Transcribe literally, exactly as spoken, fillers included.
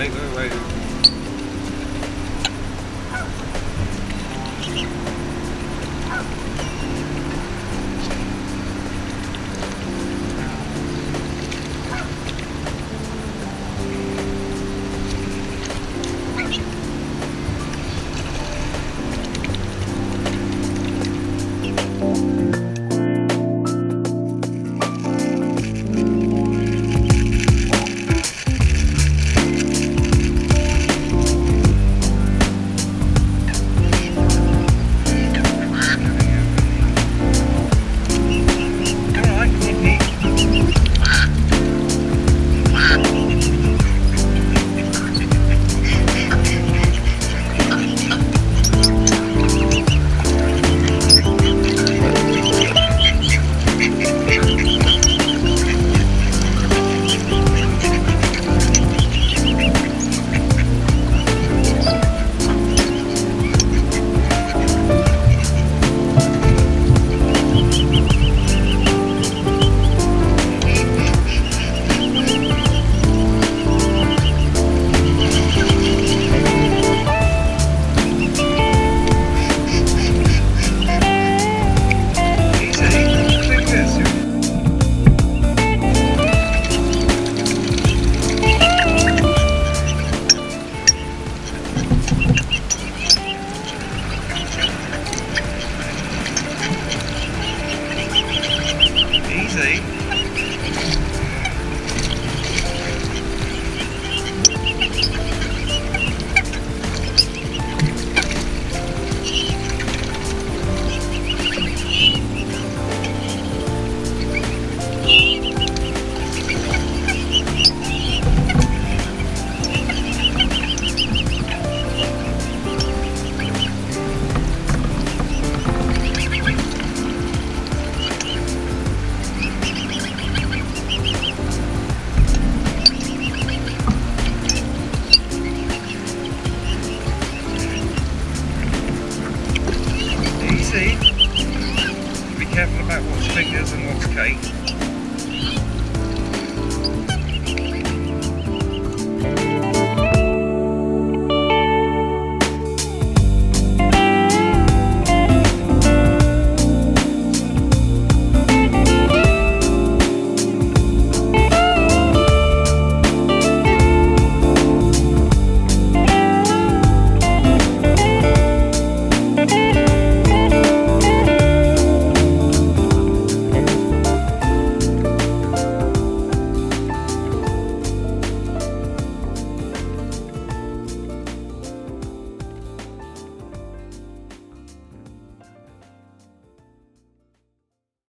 I ain't gonna wait. See?